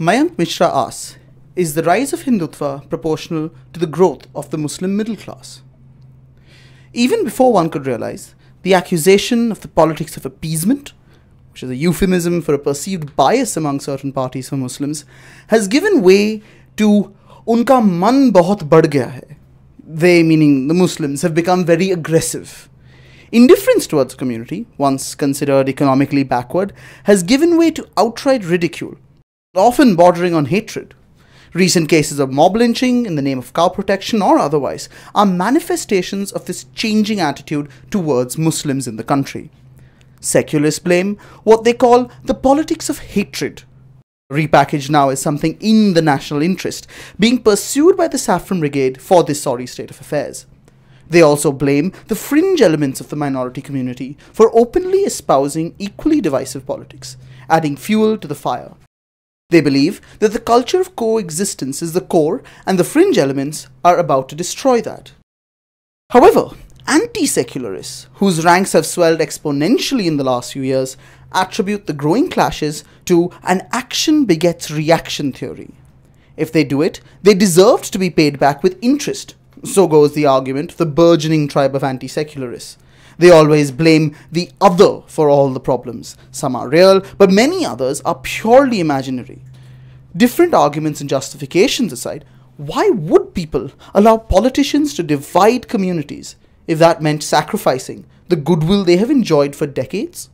Mayank Mishra asks, is the rise of Hindutva proportional to the growth of the Muslim middle class? Even before one could realize, the accusation of the politics of appeasement, which is a euphemism for a perceived bias among certain parties for Muslims, has given way to unka man bahut badh gaya hai. They, meaning the Muslims, have become very aggressive. Indifference towards the community, once considered economically backward, has given way to outright ridicule, often bordering on hatred. Recent cases of mob lynching in the name of cow protection or otherwise are manifestations of this changing attitude towards Muslims in the country. Secularists blame what they call the politics of hatred, repackaged now as something in the national interest, being pursued by the Saffron Brigade for this sorry state of affairs. They also blame the fringe elements of the minority community for openly espousing equally divisive politics, adding fuel to the fire. They believe that the culture of coexistence is the core and the fringe elements are about to destroy that. However, anti-secularists, whose ranks have swelled exponentially in the last few years, attribute the growing clashes to an action begets reaction theory. If they do it, they deserved to be paid back with interest. So goes the argument of the burgeoning tribe of anti-secularists. They always blame the other for all the problems. Some are real, but many others are purely imaginary. Different arguments and justifications aside, why would people allow politicians to divide communities if that meant sacrificing the goodwill they have enjoyed for decades?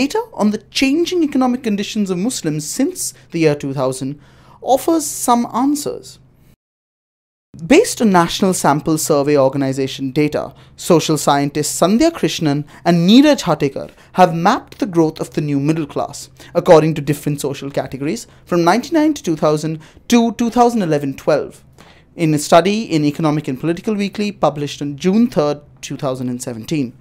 Data on the changing economic conditions of Muslims since the year 2000 offers some answers. Based on National Sample Survey Organisation data, social scientists Sandhya Krishnan and Neeraj Hatekar have mapped the growth of the new middle class, according to different social categories, from 1999 to 2000 to 2011-12, in a study in Economic and Political Weekly published on June 3, 2017.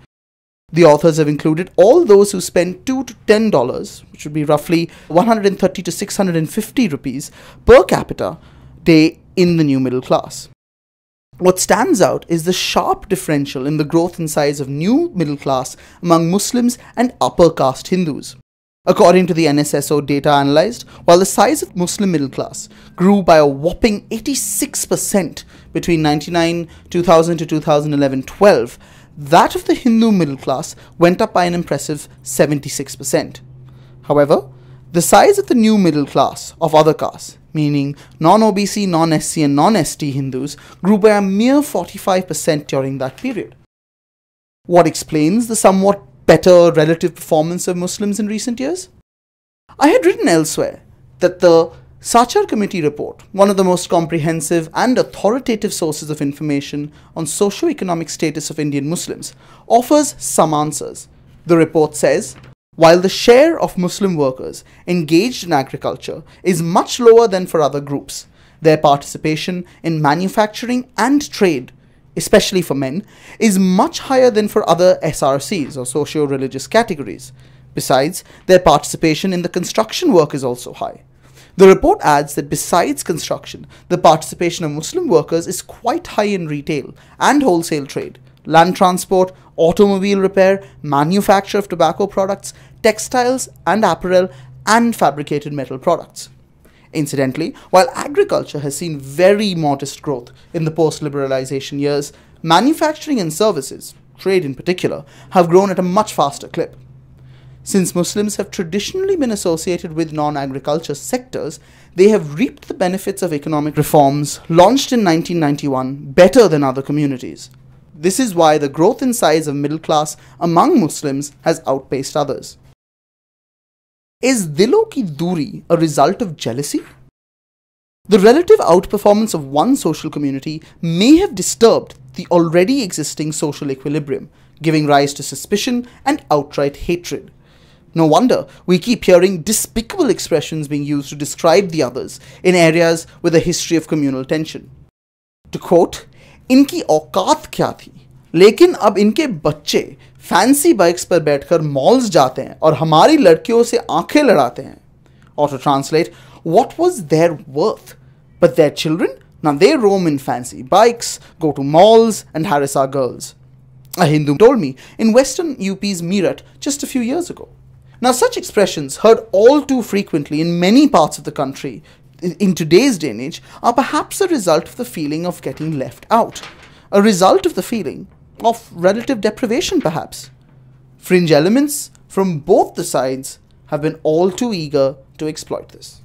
The authors have included all those who spend $2 to $10, which would be roughly 130 to 650 rupees per capita day in the new middle class. What stands out is the sharp differential in the growth and size of new middle class among Muslims and upper caste Hindus. According to the NSSO data analysed, while the size of Muslim middle class grew by a whopping 86% between 1999, 2000 to 2011-12, that of the Hindu middle class went up by an impressive 76%. However, the size of the new middle class of other castes, meaning non-OBC, non-SC and non-ST Hindus, grew by a mere 45% during that period. What explains the somewhat better relative performance of Muslims in recent years? I had written elsewhere that the Sachar Committee report, one of the most comprehensive and authoritative sources of information on socio-economic status of Indian Muslims, offers some answers. The report says, while the share of Muslim workers engaged in agriculture is much lower than for other groups, their participation in manufacturing and trade, especially for men, is much higher than for other SRCs or socio-religious categories. Besides, their participation in the construction work is also high. The report adds that besides construction, the participation of Muslim workers is quite high in retail and wholesale trade, land transport, automobile repair, manufacture of tobacco products, textiles and apparel, and fabricated metal products. Incidentally, while agriculture has seen very modest growth in the post-liberalization years, manufacturing and services, trade in particular, have grown at a much faster clip. Since Muslims have traditionally been associated with non-agriculture sectors, they have reaped the benefits of economic reforms launched in 1991 better than other communities. This is why the growth in size of middle class among Muslims has outpaced others. Is Dilo ki Duri a result of jealousy? The relative outperformance of one social community may have disturbed the already existing social equilibrium, giving rise to suspicion and outright hatred. No wonder we keep hearing despicable expressions being used to describe the others in areas with a history of communal tension. To quote, इनकी औकात क्या थी, लेकिन अब इनके बच्चे fancy bikes पर बैठकर मॉल्स जाते हैं और हमारी लड़कियों से आंखें लड़ाते हैं. Or to translate, what was their worth? But their children, now they roam in fancy bikes, go to malls and harass our girls. A Hindu told me in western UP's Meerut just a few years ago. Now, such expressions, heard all too frequently in many parts of the country in today's day and age, are perhaps a result of the feeling of getting left out, a result of the feeling of relative deprivation perhaps. Fringe elements from both the sides have been all too eager to exploit this.